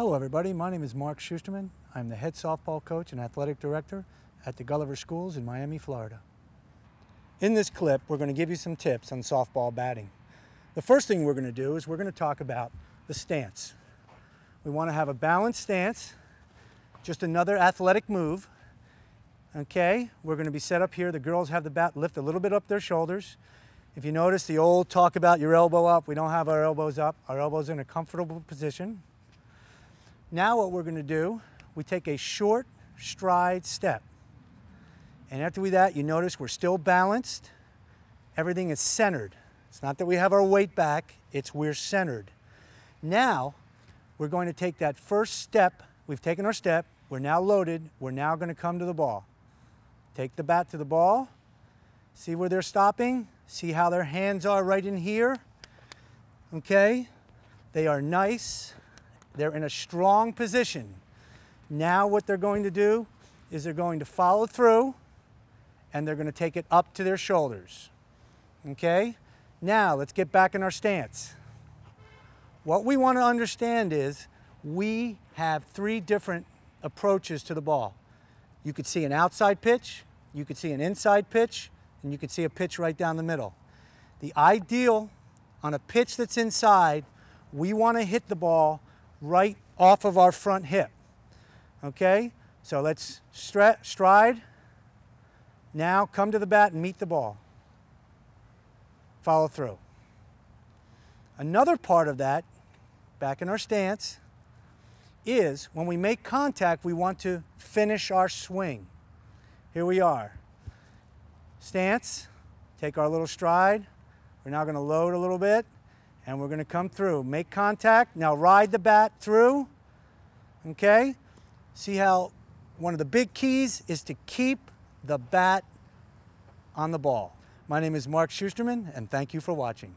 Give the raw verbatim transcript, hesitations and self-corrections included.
Hello everybody, my name is Mark Schusterman. I'm the head softball coach and athletic director at the Gulliver Schools in Miami, Florida. In this clip, we're going to give you some tips on softball batting. The first thing we're going to do is we're going to talk about the stance. We want to have a balanced stance, just another athletic move. Okay, we're going to be set up here. The girls have the bat lift a little bit up their shoulders. If you notice the old talk about your elbow up, we don't have our elbows up. Our elbows in a comfortable position. Now what we're going to do, we take a short stride step. And after we that, you notice we're still balanced. Everything is centered. It's not that we have our weight back, it's we're centered. Now, we're going to take that first step. We've taken our step. We're now loaded. We're now going to come to the ball. Take the bat to the ball. See where they're stopping. See how their hands are right in here. Okay? They are nice. They're in a strong position. Now what they're going to do is they're going to follow through and they're going to take it up to their shoulders. Okay? Now let's get back in our stance. What we want to understand is we have three different approaches to the ball. You could see an outside pitch, you could see an inside pitch, and you could see a pitch right down the middle. The ideal on a pitch that's inside, we want to hit the ball right off of our front hip. Okay, so let's stride. Now come to the bat and meet the ball. Follow through. Another part of that, back in our stance, is when we make contact, we want to finish our swing. Here we are. Stance, take our little stride. We're now going to load a little bit. And we're going to come through, make contact, now ride the bat through, okay? See how one of the big keys is to keep the bat on the ball. My name is Mark Schusterman, and thank you for watching.